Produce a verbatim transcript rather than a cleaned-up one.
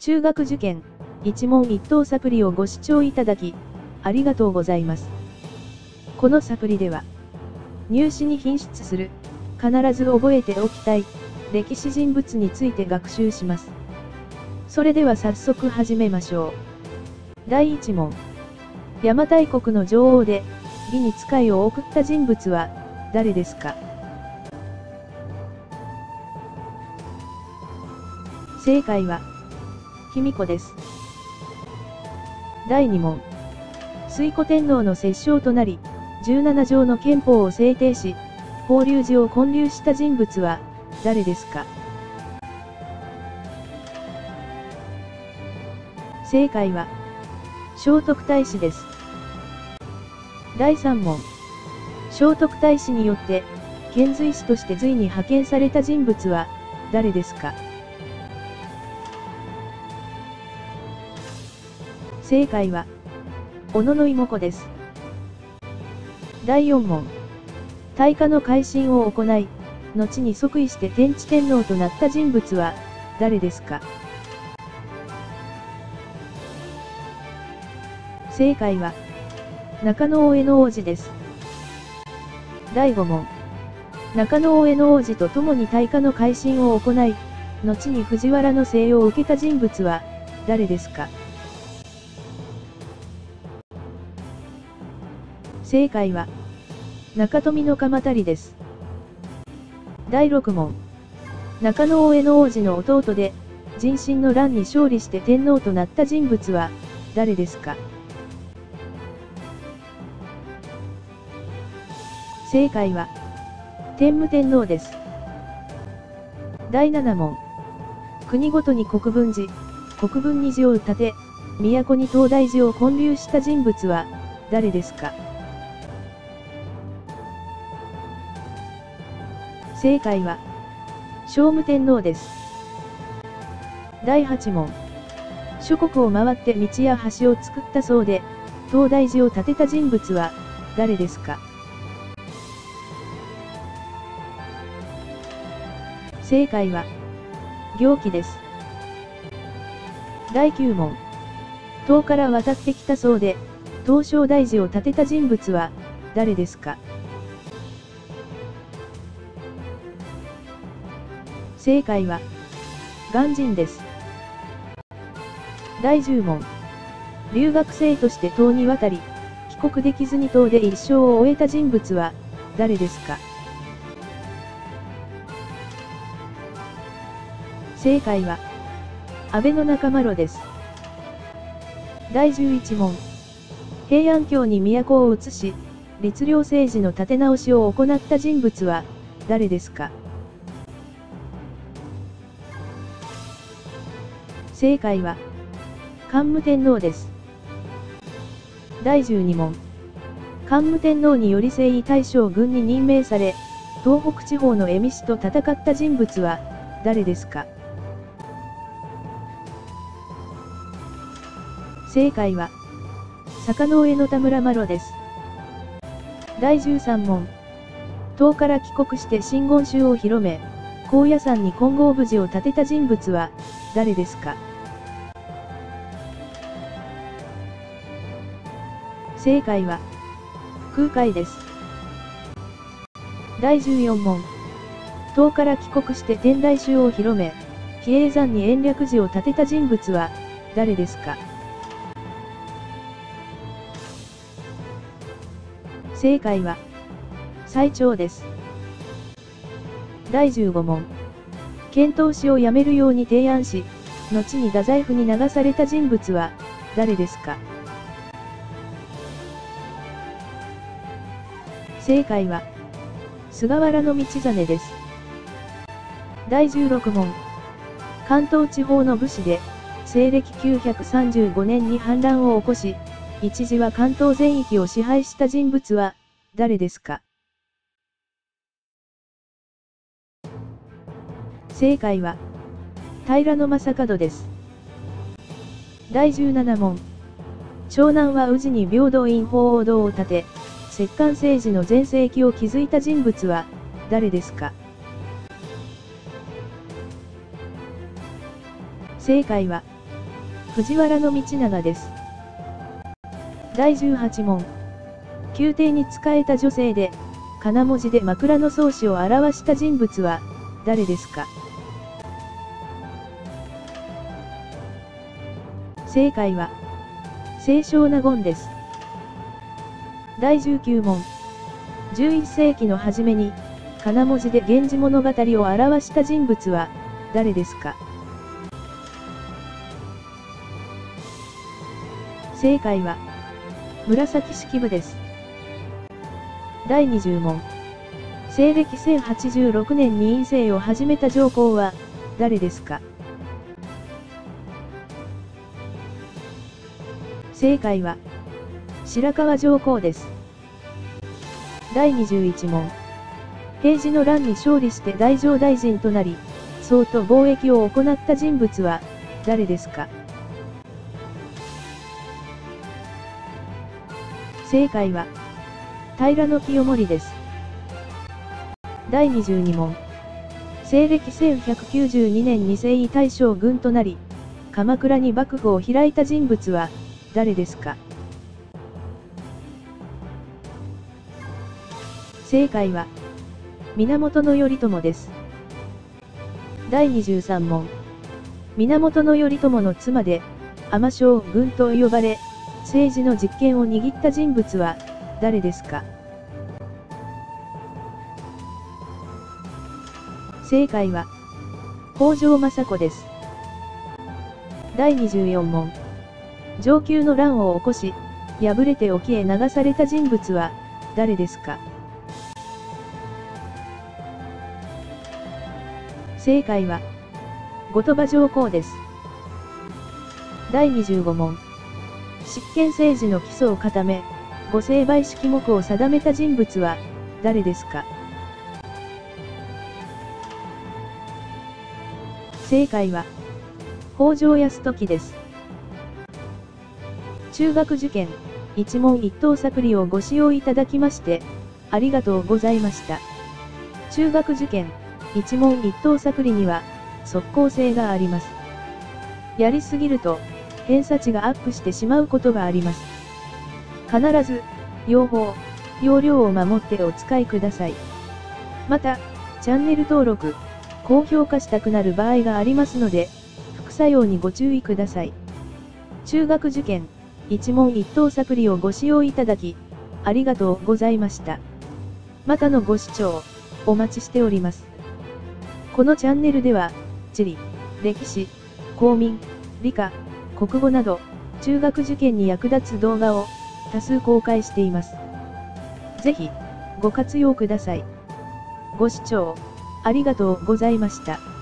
中学受験、一問一答サプリをご視聴いただき、ありがとうございます。このサプリでは、入試に品質する、必ず覚えておきたい、歴史人物について学習します。それでは早速始めましょう。だいいち問。邪馬台国の女王で、義に使いを送った人物は、誰ですか？正解は、卑弥呼です。だいに問。推古天皇の摂政となり、じゅうなな条の憲法を制定し、法隆寺を建立した人物は、誰ですか？正解は、聖徳太子です。だいさん問。聖徳太子によって、遣隋使として隋に派遣された人物は、誰ですか？正解は、小野妹子です。だいよん問。大化の改新を行い、後に即位して天智天皇となった人物は、誰ですか？正解は、中野大江の王子です。だいご問。中野大江の王子と共に大化の改新を行い、後に藤原の姓を受けた人物は、誰ですか？正解は、中富の鎌足です。だいろく問。中野大江の王子の弟で、壬申の乱に勝利して天皇となった人物は、誰ですか？正解は、天武天皇です。だいなな問。国ごとに国分寺、国分二寺を建て、都に東大寺を建立した人物は、誰ですか？正解は、聖武天皇です。だいはち問。諸国を回って道や橋を作ったそうで、東大寺を建てた人物は、誰ですか？正解は、行基です。だいきゅう問。唐から渡ってきたそうで、唐招提寺を建てた人物は、誰ですか？正解は、鑑真です。だいじゅう問。留学生として唐に渡り、帰国できずに唐で一生を終えた人物は、誰ですか？正解は、安倍の仲麻呂です。だいじゅういち問。平安京に都を移し、律令政治の立て直しを行った人物は、誰ですか？正解は、桓武天皇です。だいじゅうに問。桓武天皇により征夷大将軍に任命され、東北地方の蝦夷氏と戦った人物は、誰ですか？正解は、坂上田村麻呂です。だいじゅうさん問。唐から帰国して真言宗を広め、高野山に金剛峯寺を建てた人物は、誰ですか？正解は、空海です。だいじゅうよん問。唐から帰国して天台宗を広め、比叡山に延暦寺を建てた人物は、誰ですか？正解は、最澄です。だいじゅうご問。遣唐使をやめるように提案し、後に太宰府に流された人物は、誰ですか？正解は、菅原道真です。だいじゅうろく問。関東地方の武士で、西暦きゅうひゃくさんじゅうご年に反乱を起こし、一時は関東全域を支配した人物は、誰ですか？正解は、平将門です。だいじゅうなな問。長男は氏に平等院鳳凰堂を建て、摂関政治の全盛期を築いた人物は、誰ですか？正解は、藤原道長です。だいじゅうはち問。宮廷に仕えた女性でかな文字で枕草子を表した人物は誰ですか？正解は清少納言です。だいじゅうきゅう問。じゅういっ世紀の初めにかな文字で源氏物語を表した人物は誰ですか？正解は紫式部です。だいにじゅう問。西暦せんはちじゅうろく年に院政を始めた上皇は誰ですか？正解は白河上皇です。だいにじゅういち問。平治の乱に勝利して太政大臣となり宋と貿易を行った人物は誰ですか？正解は平清盛です。だいにじゅうに問。西暦せんひゃくきゅうじゅうに年に征夷大将軍となり鎌倉に幕府を開いた人物は誰ですか？正解は源頼朝です。だいにじゅうさん問。源頼朝の妻で尼将軍と呼ばれ政治の実権を握った人物は誰ですか？正解は北条政子です。だいにじゅうよん問。承久の乱を起こし敗れて沖へ流された人物は誰ですか？正解は後鳥羽上皇です。だいにじゅうご問。執権政治の基礎を固め御成敗式目を定めた人物は誰ですか？正解は北条泰時です。中学受験一問一答サプリをご使用いただきましてありがとうございました。中学受験一問一答サプリには即効性があります。やりすぎると偏差値がアップしてしまうことがあります。必ず用法用量を守ってお使いください。またチャンネル登録高評価したくなる場合がありますので副作用にご注意ください。中学受験一問一答サプリをご使用いただきありがとうございました。またのご視聴お待ちしております。このチャンネルでは、地理、歴史、公民、理科、国語など、中学受験に役立つ動画を多数公開しています。ぜひ、ご活用ください。ご視聴ありがとうございました。